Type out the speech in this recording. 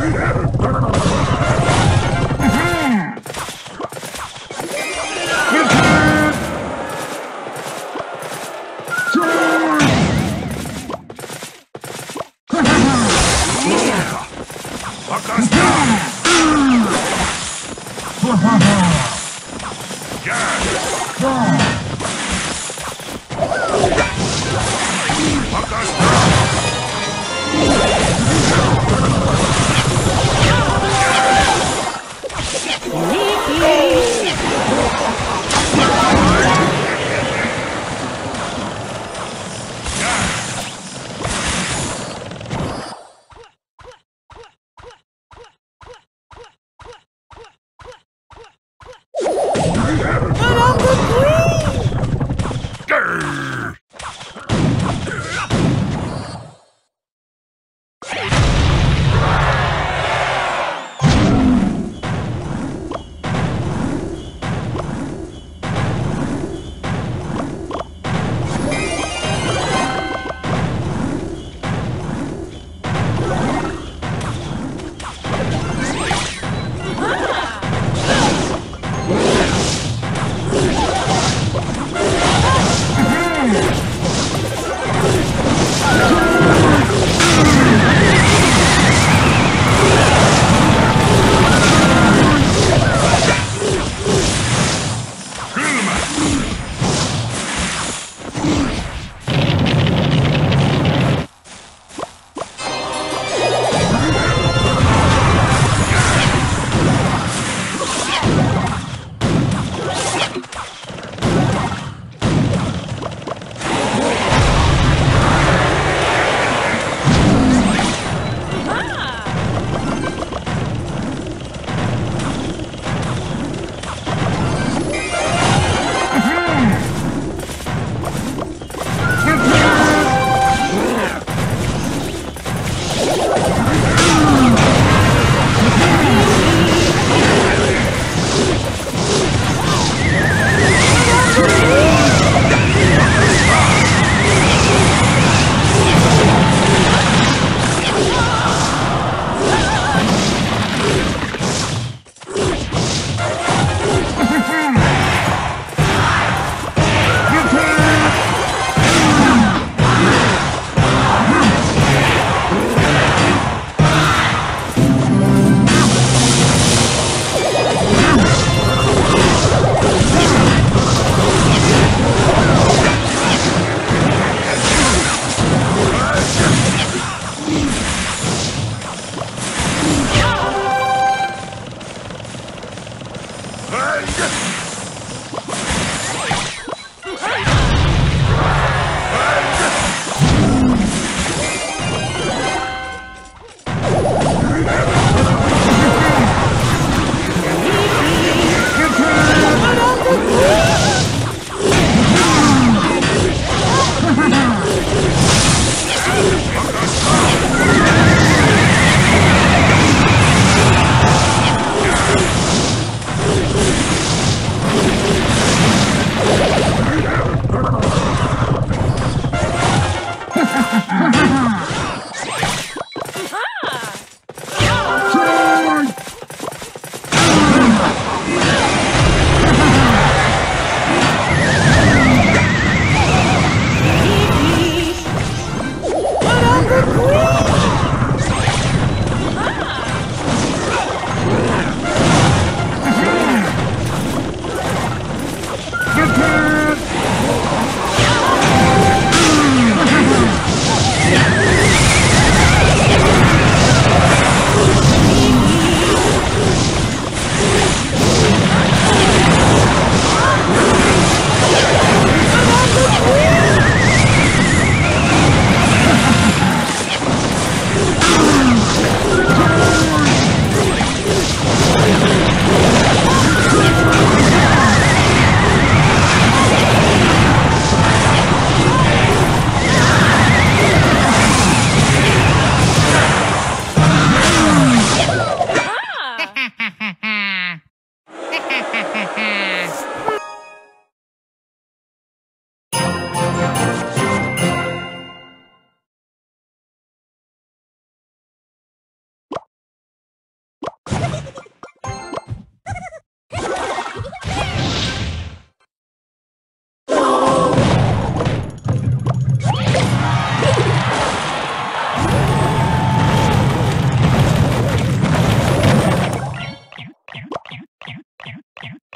What?